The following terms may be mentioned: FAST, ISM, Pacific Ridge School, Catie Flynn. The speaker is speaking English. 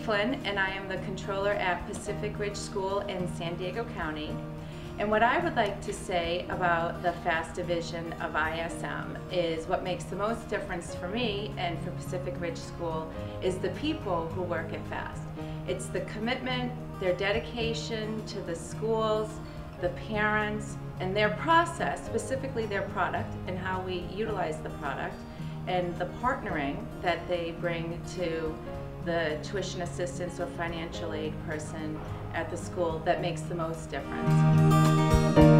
Catie Flynn, and I am the controller at Pacific Ridge School in San Diego County. And what I would like to say about the FAST division of ISM is what makes the most difference for me and for Pacific Ridge School is the people who work at FAST. It's the commitment, their dedication to the schools, the parents, and their process, specifically their product and how we utilize the product, and the partnering that they bring to the tuition assistance or financial aid person at the school that makes the most difference.